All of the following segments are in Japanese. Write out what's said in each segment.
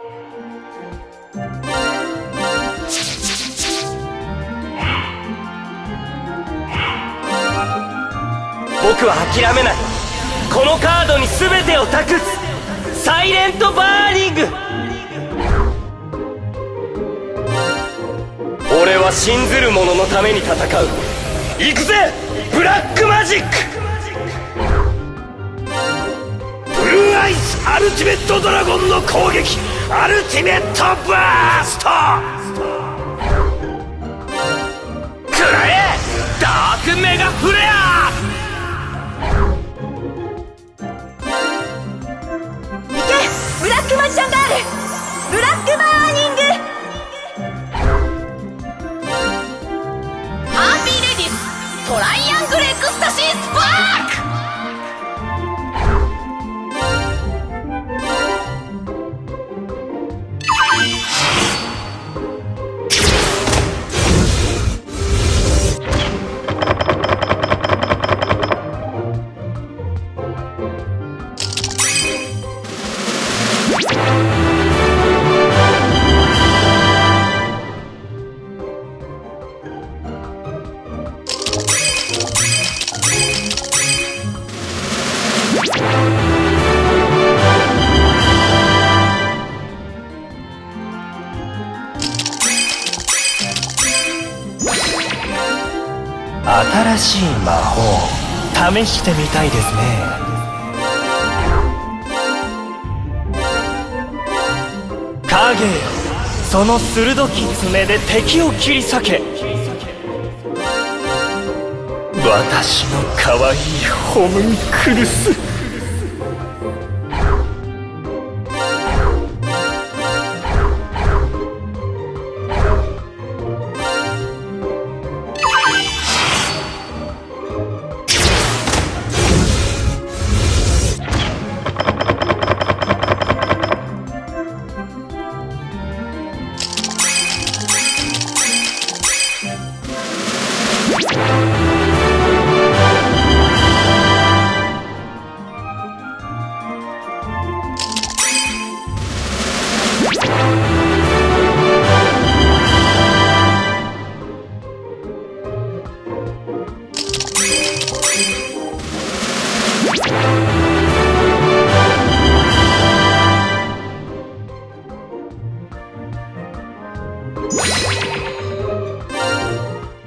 僕は諦めない。このカードに全てを託す。サイレントバーニング。俺は信ずる者のために戦う。行くぜブラックマジック。ブルーアイスアルティメットドラゴンの攻撃、アルティメットバースト。くらえダークメガフレア。ブラックマジシャンガール、ブラックバーニング。ハーピーレディストライアングルエクスタシースパ新しい魔法試してみたいですね。影よ、その鋭き爪で敵を切り裂け。私の可愛いホムンクルス。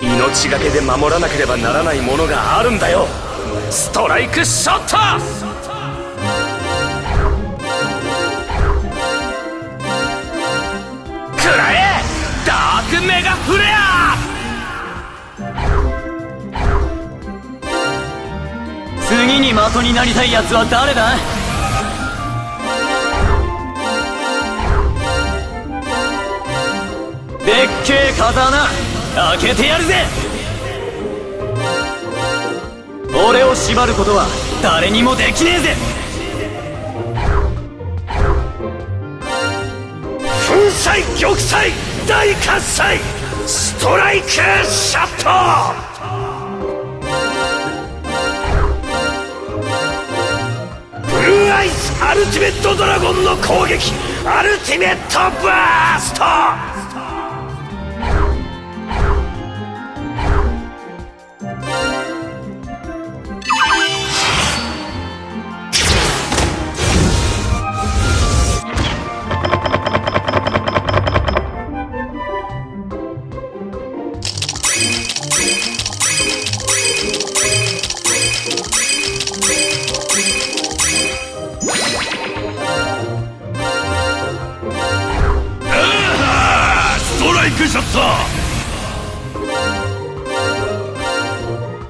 命がけで守らなければならないものがあるんだよ。ストライクショット。くらえダークメガフレア。次に的になりたいやつは誰だ。でっけえ刀開けてやるぜ。俺を縛ることは誰にもできねえぜ。粉砕玉砕大喝采、ストライクシャット。ブルーアイスアルティメットドラゴンの攻撃、アルティメットバースト。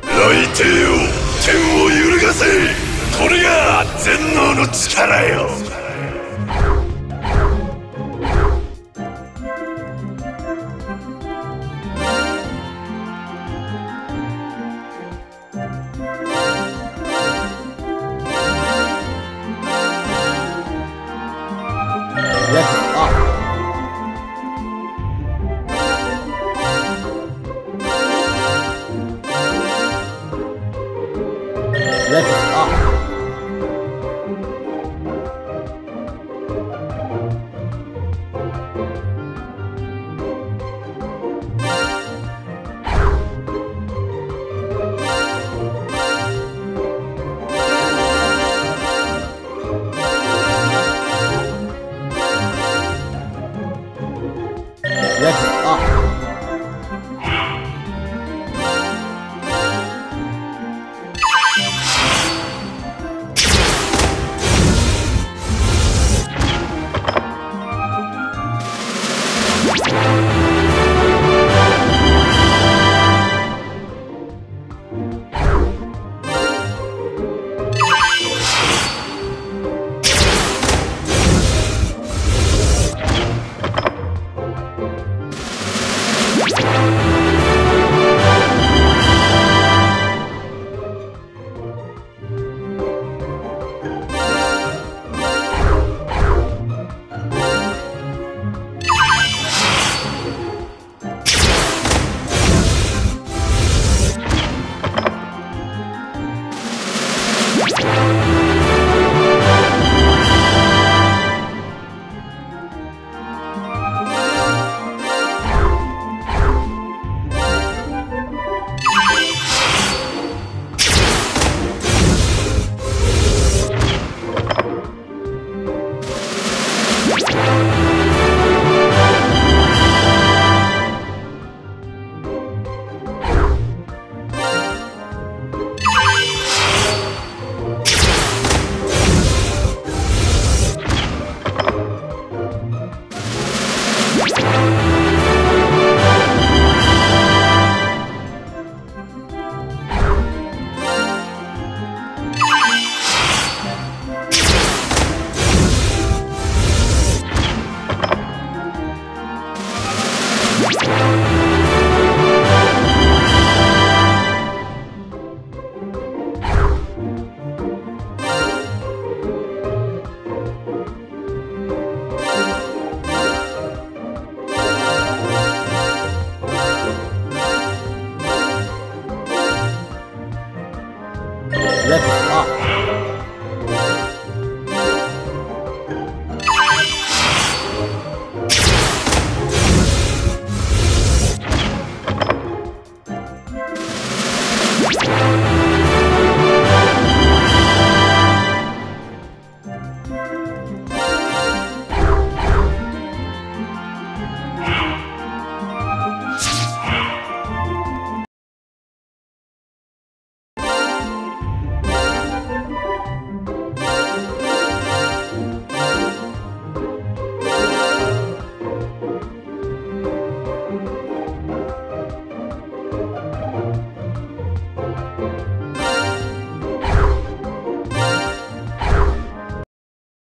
ライテイよ、天を揺るがせ。これが全能の力よ。